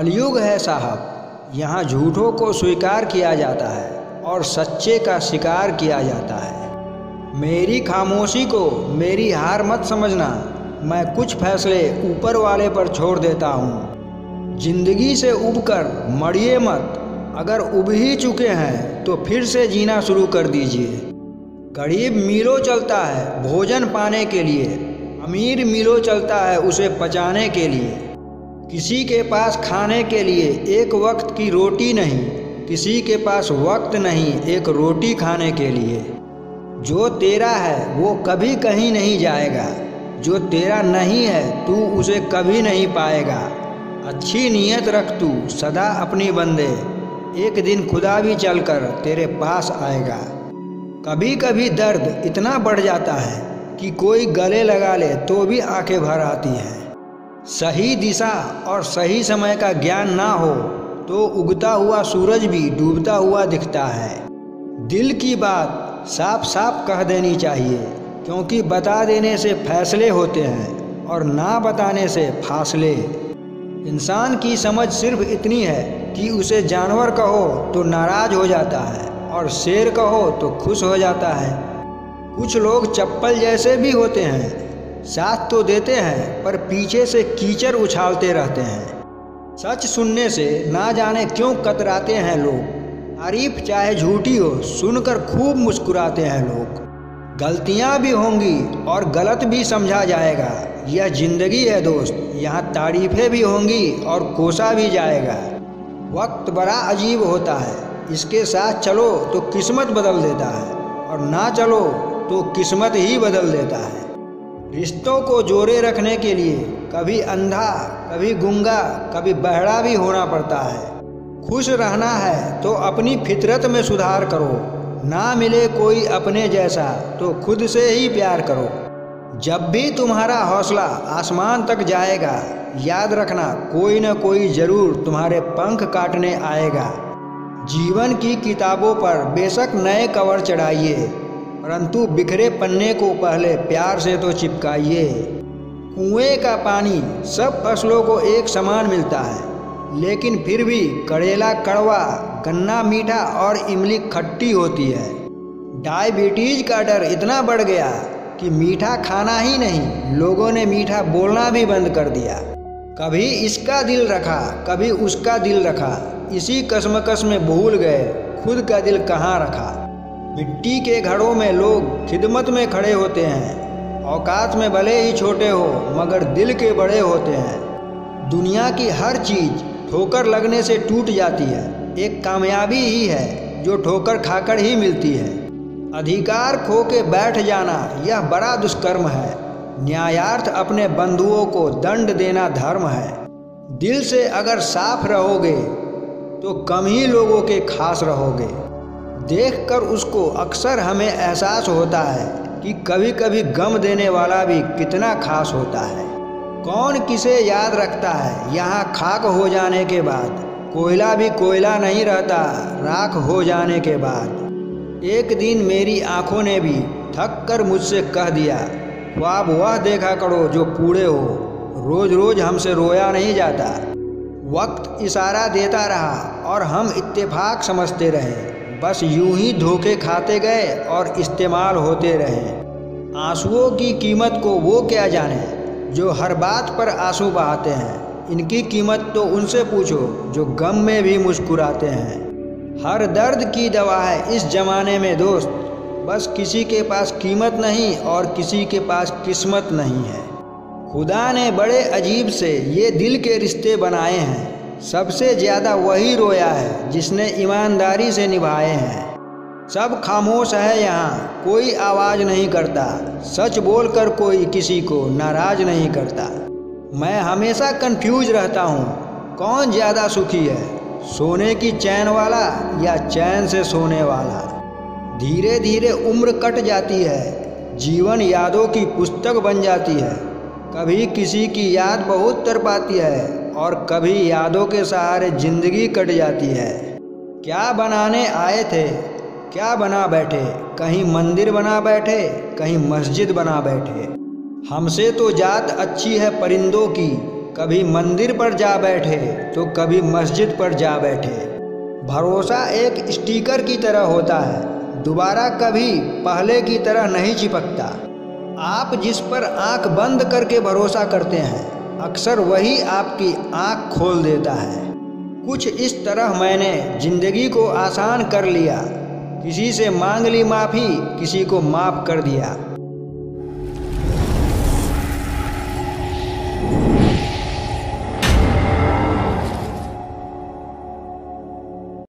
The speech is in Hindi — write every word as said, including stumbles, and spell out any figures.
कलयुग है साहब, यहाँ झूठों को स्वीकार किया जाता है और सच्चे का शिकार किया जाता है। मेरी खामोशी को मेरी हार मत समझना, मैं कुछ फैसले ऊपर वाले पर छोड़ देता हूँ। जिंदगी से उबकर मरिए मत, अगर उब ही चुके हैं तो फिर से जीना शुरू कर दीजिए। गरीब मीलों चलता है भोजन पाने के लिए, अमीर मीलों चलता है उसे पचाने के लिए। किसी के पास खाने के लिए एक वक्त की रोटी नहीं, किसी के पास वक्त नहीं एक रोटी खाने के लिए। जो तेरा है वो कभी कहीं नहीं जाएगा, जो तेरा नहीं है तू उसे कभी नहीं पाएगा। अच्छी नीयत रख तू सदा अपनी बंदे, एक दिन खुदा भी चलकर तेरे पास आएगा। कभी कभी दर्द इतना बढ़ जाता है कि कोई गले लगा ले तो भी आंखें भर आती हैं। सही दिशा और सही समय का ज्ञान ना हो तो उगता हुआ सूरज भी डूबता हुआ दिखता है। दिल की बात साफ साफ कह देनी चाहिए, क्योंकि बता देने से फैसले होते हैं और ना बताने से फासले। इंसान की समझ सिर्फ इतनी है कि उसे जानवर कहो तो नाराज हो जाता है और शेर कहो तो खुश हो जाता है। कुछ लोग चप्पल जैसे भी होते हैं, साथ तो देते हैं पर पीछे से कीचड़ उछालते रहते हैं। सच सुनने से ना जाने क्यों कतराते हैं लोग, तारीफ चाहे झूठी हो सुनकर खूब मुस्कुराते हैं लोग। गलतियां भी होंगी और गलत भी समझा जाएगा, यह जिंदगी है दोस्त। यहाँ तारीफें भी होंगी और कोसा भी जाएगा। वक्त बड़ा अजीब होता है, इसके साथ चलो तो किस्मत बदल देता है और ना चलो तो किस्मत ही बदल देता है। रिश्तों को जोड़े रखने के लिए कभी अंधा, कभी गूंगा, कभी बहरा भी होना पड़ता है। खुश रहना है तो अपनी फितरत में सुधार करो, ना मिले कोई अपने जैसा तो खुद से ही प्यार करो। जब भी तुम्हारा हौसला आसमान तक जाएगा, याद रखना कोई न कोई जरूर तुम्हारे पंख काटने आएगा। जीवन की किताबों पर बेशक नए कवर चढ़ाइए, परंतु बिखरे पन्ने को पहले प्यार से तो चिपकाइए। कुएं का पानी सब फसलों को एक समान मिलता है, लेकिन फिर भी करेला कड़वा, गन्ना मीठा और इमली खट्टी होती है। डायबिटीज का डर इतना बढ़ गया कि मीठा खाना ही नहीं, लोगों ने मीठा बोलना भी बंद कर दिया। कभी इसका दिल रखा, कभी उसका दिल रखा, इसी कसमकस में भूल गए खुद का दिल कहाँ रखा। मिट्टी के घड़ों में लोग खिदमत में खड़े होते हैं, औकात में भले ही छोटे हो मगर दिल के बड़े होते हैं। दुनिया की हर चीज़ ठोकर लगने से टूट जाती है, एक कामयाबी ही है जो ठोकर खाकर ही मिलती है। अधिकार खो के बैठ जाना यह बड़ा दुष्कर्म है, न्यायार्थ अपने बंधुओं को दंड देना धर्म है। दिल से अगर साफ रहोगे तो कम ही लोगों के खास रहोगे। देखकर उसको अक्सर हमें एहसास होता है कि कभी कभी गम देने वाला भी कितना खास होता है। कौन किसे याद रखता है, यहाँ खाक हो जाने के बाद कोयला भी कोयला नहीं रहता, राख हो जाने के बाद। एक दिन मेरी आंखों ने भी थक कर मुझसे कह दिया, ख्वाब वह देखा करो जो पूरे हो, रोज रोज हमसे रोया नहीं जाता। वक्त इशारा देता रहा और हम इत्तेफाक समझते रहे, बस यूं ही धोखे खाते गए और इस्तेमाल होते रहे। आंसुओं की कीमत को वो क्या जाने जो हर बात पर आंसू बहाते हैं, इनकी कीमत तो उनसे पूछो जो गम में भी मुस्कुराते हैं। हर दर्द की दवा है इस ज़माने में दोस्त, बस किसी के पास कीमत नहीं और किसी के पास किस्मत नहीं है। खुदा ने बड़े अजीब से ये दिल के रिश्ते बनाए हैं, सबसे ज़्यादा वही रोया है जिसने ईमानदारी से निभाए हैं। सब खामोश है यहाँ, कोई आवाज़ नहीं करता, सच बोलकर कोई किसी को नाराज नहीं करता। मैं हमेशा कंफ्यूज रहता हूँ, कौन ज़्यादा सुखी है, सोने की चैन वाला या चैन से सोने वाला। धीरे धीरे उम्र कट जाती है, जीवन यादों की पुस्तक बन जाती है। कभी किसी की याद बहुत तड़पाती है और कभी यादों के सहारे ज़िंदगी कट जाती है। क्या बनाने आए थे, क्या बना बैठे, कहीं मंदिर बना बैठे, कहीं मस्जिद बना बैठे। हमसे तो जात अच्छी है परिंदों की, कभी मंदिर पर जा बैठे तो कभी मस्जिद पर जा बैठे। भरोसा एक स्टिकर की तरह होता है, दोबारा कभी पहले की तरह नहीं चिपकता। आप जिस पर आंख बंद करके भरोसा करते हैं, अक्सर वही आपकी आंख खोल देता है। कुछ इस तरह मैंने ज़िंदगी को आसान कर लिया, किसी से मांग ली माफ़ी, किसी को माफ़ कर दिया।